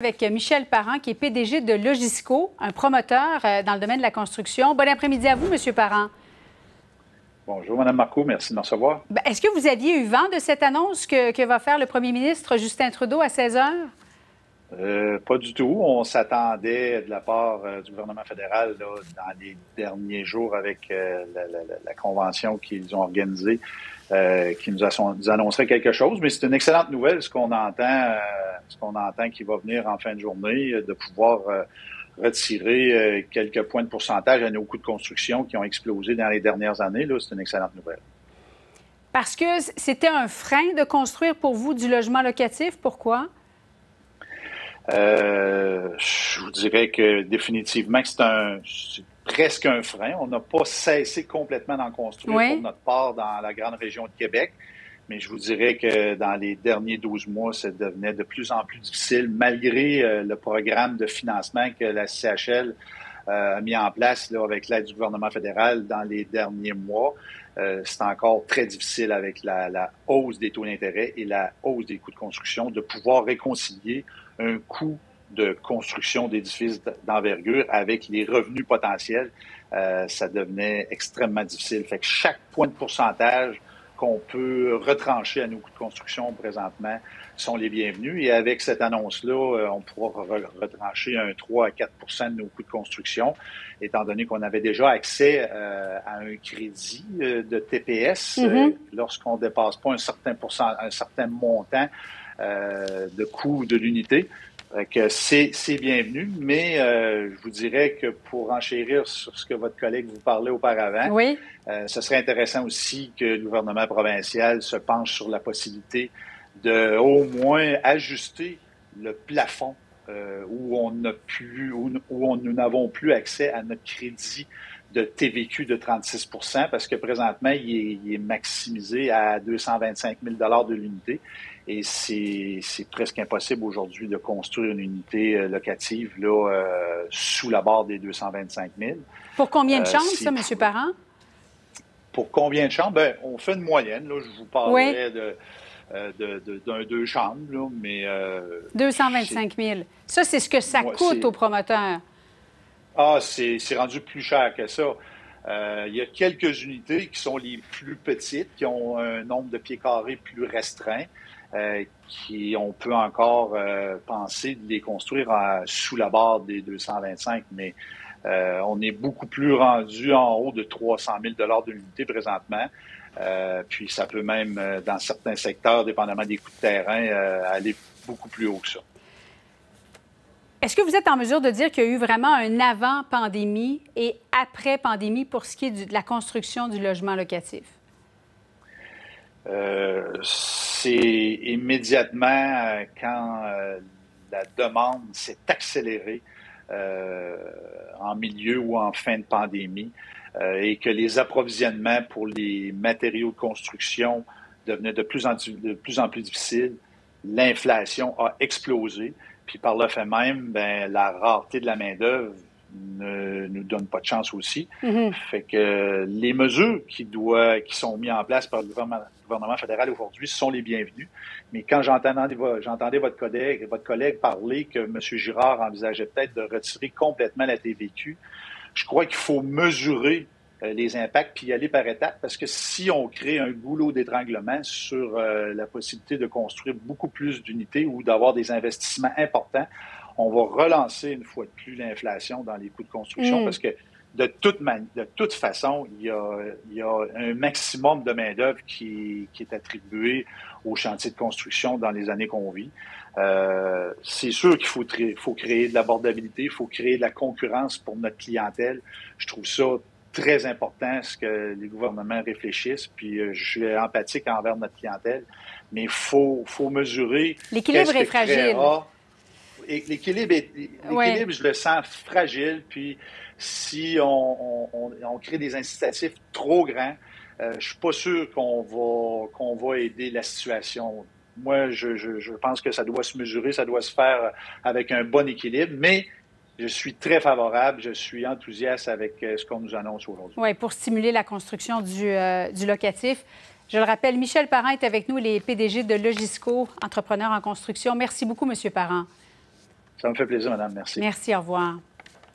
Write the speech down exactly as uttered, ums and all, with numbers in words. Avec Michel Parent, qui est P D G de Logisco, un promoteur dans le domaine de la construction. Bon après-midi à vous, M. Parent. Bonjour, Mme Marcoux. Merci de me recevoir. Ben, est-ce que vous aviez eu vent de cette annonce que, que va faire le premier ministre Justin Trudeau à seize heures? Euh, pas du tout. On s'attendait de la part euh, du gouvernement fédéral là, dans les derniers jours avec euh, la, la, la convention qu'ils ont organisée, euh, qui nous, a, nous annoncerait quelque chose. Mais c'est une excellente nouvelle ce qu'on entend, euh, ce qu'on entend qui va venir en fin de journée, de pouvoir euh, retirer euh, quelques points de pourcentage à nos coûts de construction qui ont explosé dans les dernières années. Là, c'est une excellente nouvelle. Parce que c'était un frein de construire pour vous du logement locatif. Pourquoi? Euh, je vous dirais que définitivement que c'est un c'est presque un frein. On n'a pas cessé complètement d'en construire oui. pour notre part dans la grande région de Québec. Mais je vous dirais que dans les derniers douze mois, ça devenait de plus en plus difficile, malgré le programme de financement que la S C H L a mis en place là, avec l'aide du gouvernement fédéral dans les derniers mois. Euh, c'est encore très difficile avec la, la hausse des taux d'intérêt et la hausse des coûts de construction de pouvoir réconcilier un coût de construction d'édifices d'envergure avec les revenus potentiels. Euh, ça devenait extrêmement difficile. Fait que chaque point de pourcentage qu'on peut retrancher à nos coûts de construction présentement sont les bienvenus. Et avec cette annonce-là, on pourra retrancher un trois à quatre pour cent de nos coûts de construction, étant donné qu'on avait déjà accès euh, à un crédit euh, de T P S mm-hmm. euh, lorsqu'on ne dépasse pas un certain pourcent, un certain montant euh, de coût de l'unité. Que c'est, c'est bienvenu, mais euh, je vous dirais que pour enchérir sur ce que votre collègue vous parlait auparavant, oui. euh, ce serait intéressant aussi que le gouvernement provincial se penche sur la possibilité de au moins ajuster le plafond euh, où on n'a plus, où, où on, nous n'avons plus accès à notre crédit de T V Q de trente-six pour cent parce que présentement, il est, il est maximisé à deux cent vingt-cinq mille dollars de l'unité. Et c'est, c'est presque impossible aujourd'hui de construire une unité locative là, euh, sous la barre des deux cent vingt-cinq mille. Pour combien de chambres, euh, ça, M. Parent? Pour combien de chambres? Bien, on fait une moyenne. Là, je vous parlerai oui. de... De, de, d'un deux chambres, là, mais... Euh, deux cent vingt-cinq mille. Ça, c'est ce que ça ouais, coûte aux promoteurs. Ah, c'est, c'est rendu plus cher que ça. Euh, il y a quelques unités qui sont les plus petites, qui ont un nombre de pieds carrés plus restreint, euh, qui on peut encore euh, penser de les construire à, sous la barre des deux cent vingt-cinq, mais euh, on est beaucoup plus rendu en haut de trois cent mille dollars de l'unité présentement. Euh, puis ça peut même, euh, dans certains secteurs, dépendamment des coûts de terrain, euh, aller beaucoup plus haut que ça. Est-ce que vous êtes en mesure de dire qu'il y a eu vraiment un avant-pandémie et après-pandémie pour ce qui est du, de la construction du logement locatif? Euh, c'est immédiatement euh, quand euh, la demande s'est accélérée euh, en milieu ou en fin de pandémie. Euh, et que les approvisionnements pour les matériaux de construction devenaient de plus en, de plus, en plus difficiles. L'inflation a explosé. Puis par le fait même, ben, la rareté de la main-d'œuvre ne nous donne pas de chance aussi. Mm-hmm. Fait que les mesures qui, doivent, qui sont mises en place par le gouvernement, le gouvernement fédéral aujourd'hui sont les bienvenues. Mais quand j'entendais, j'entendais votre, collègue, votre collègue parler que M. Girard envisageait peut-être de retirer complètement la T V Q, je crois qu'il faut mesurer les impacts puis y aller par étapes parce que si on crée un goulot d'étranglement sur euh, la possibilité de construire beaucoup plus d'unités ou d'avoir des investissements importants, on va relancer une fois de plus l'inflation dans les coûts de construction mmh. parce que de toute, man... de toute façon, il y a, il y a un maximum de main-d'œuvre qui, qui est attribué aux chantiers de construction dans les années qu'on vit. Euh, c'est sûr qu'il faut, tr... faut créer de l'abordabilité, il faut créer de la concurrence pour notre clientèle. Je trouve ça très important, ce que les gouvernements réfléchissent. Puis euh, je suis empathique envers notre clientèle, mais il faut, faut mesurer... L'équilibre est fragile. Et l'équilibre, est, l'équilibre ouais. je le sens fragile. Puis si on, on, on crée des incitatifs trop grands, euh, je suis pas sûr qu'on va, qu'on va aider la situation. Moi, je, je, je pense que ça doit se mesurer, ça doit se faire avec un bon équilibre. Mais je suis très favorable, je suis enthousiaste avec ce qu'on nous annonce aujourd'hui. Oui, pour stimuler la construction du, euh, du locatif. Je le rappelle, Michel Parent est avec nous, les P D G de Logisco, entrepreneur en construction. Merci beaucoup, M. Parent. Ça me fait plaisir, madame. Merci. Merci, au revoir.